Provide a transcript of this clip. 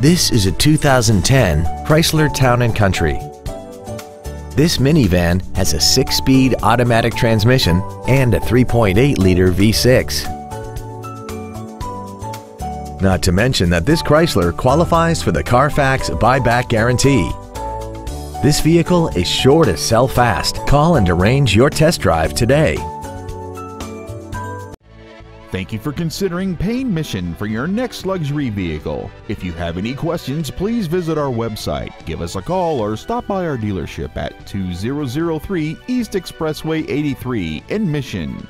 This is a 2010 Chrysler Town & Country. This minivan has a 6-speed automatic transmission and a 3.8-liter V6. Not to mention that this Chrysler qualifies for the Carfax Buy-Back Guarantee. This vehicle is sure to sell fast. Call and arrange your test drive today. Thank you for considering Payne Mission for your next luxury vehicle. If you have any questions, please visit our website, give us a call, or stop by our dealership at 2003 East Expressway 83 in Mission.